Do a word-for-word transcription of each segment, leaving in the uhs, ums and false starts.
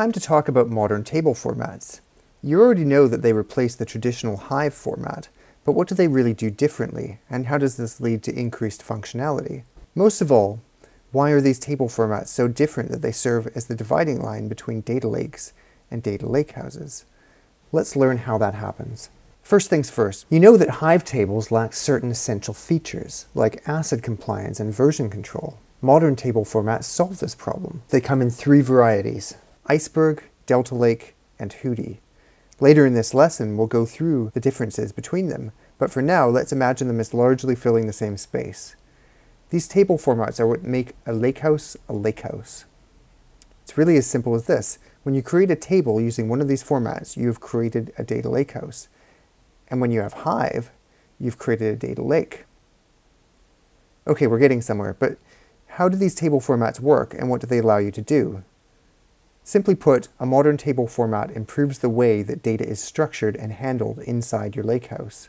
time to talk about modern table formats. You already know that they replace the traditional Hive format, but what do they really do differently, and how does this lead to increased functionality? Most of all, why are these table formats so different that they serve as the dividing line between data lakes and data lakehouses? Let's learn how that happens. First things first, you know that Hive tables lack certain essential features, like ACID compliance and version control. Modern table formats solve this problem. They come in three varieties: Iceberg, Delta Lake, and Hudi. Later in this lesson, we'll go through the differences between them, but for now, let's imagine them as largely filling the same space. These table formats are what make a lakehouse a lakehouse. It's really as simple as this. When you create a table using one of these formats, you have created a data lakehouse. And when you have Hive, you've created a data lake. Okay, we're getting somewhere, but how do these table formats work and what do they allow you to do? Simply put, a modern table format improves the way that data is structured and handled inside your lakehouse.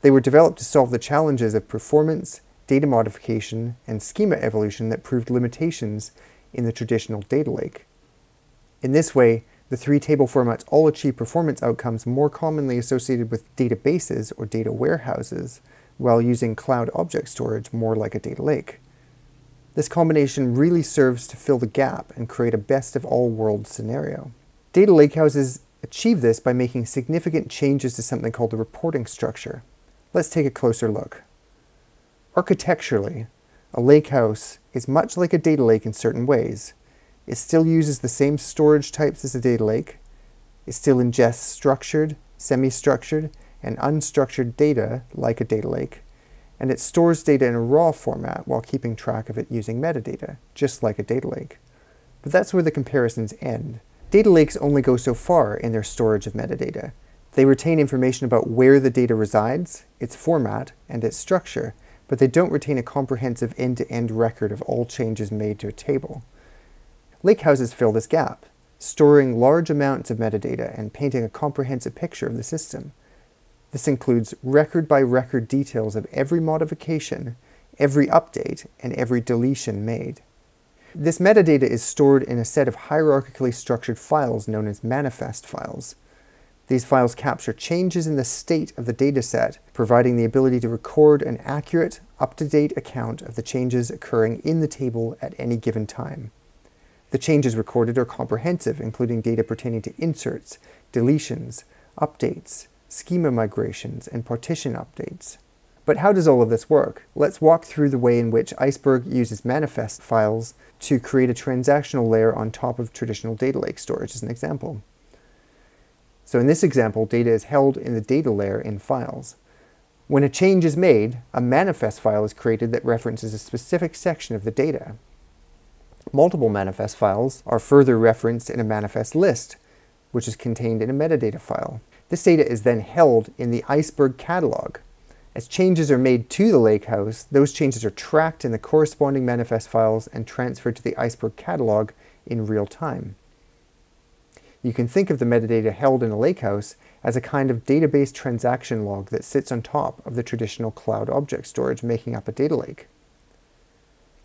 They were developed to solve the challenges of performance, data modification, and schema evolution that proved limitations in the traditional data lake. In this way, the three table formats all achieve performance outcomes more commonly associated with databases or data warehouses, while using cloud object storage more like a data lake. This combination really serves to fill the gap and create a best of all worlds scenario. Data lakehouses achieve this by making significant changes to something called the reporting structure. Let's take a closer look. Architecturally, a lakehouse is much like a data lake in certain ways. It still uses the same storage types as a data lake. It still ingests structured, semi-structured, and unstructured data like a data lake. And it stores data in a raw format while keeping track of it using metadata, just like a data lake. But that's where the comparisons end. Data lakes only go so far in their storage of metadata. They retain information about where the data resides, its format, and its structure, but they don't retain a comprehensive end-to-end record of all changes made to a table. Lakehouses fill this gap, storing large amounts of metadata and painting a comprehensive picture of the system. This includes record-by-record details of every modification, every update, and every deletion made. This metadata is stored in a set of hierarchically structured files known as manifest files. These files capture changes in the state of the dataset, providing the ability to record an accurate, up-to-date account of the changes occurring in the table at any given time. The changes recorded are comprehensive, including data pertaining to inserts, deletions, updates, schema migrations, and partition updates. But how does all of this work? Let's walk through the way in which Iceberg uses manifest files to create a transactional layer on top of traditional data lake storage as an example. So in this example, data is held in the data layer in files. When a change is made, a manifest file is created that references a specific section of the data. Multiple manifest files are further referenced in a manifest list, which is contained in a metadata file. This data is then held in the Iceberg catalog. As changes are made to the lakehouse, those changes are tracked in the corresponding manifest files and transferred to the Iceberg catalog in real time. You can think of the metadata held in a lakehouse as a kind of database transaction log that sits on top of the traditional cloud object storage making up a data lake.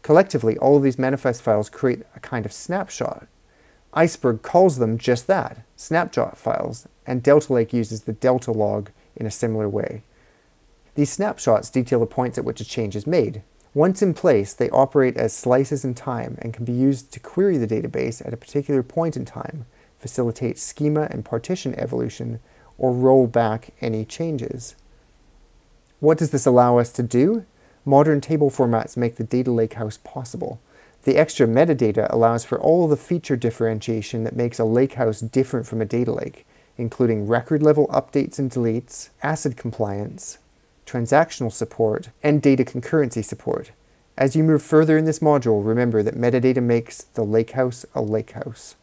Collectively, all of these manifest files create a kind of snapshot. Iceberg calls them just that, snapshot files, and Delta Lake uses the delta log in a similar way. These snapshots detail the points at which a change is made. Once in place, they operate as slices in time and can be used to query the database at a particular point in time, facilitate schema and partition evolution, or roll back any changes. What does this allow us to do? Modern table formats make the data lakehouse possible. The extra metadata allows for all the feature differentiation that makes a lakehouse different from a data lake, including record-level updates and deletes, ACID compliance, transactional support, and data concurrency support. As you move further in this module, remember that metadata makes the lakehouse a lakehouse.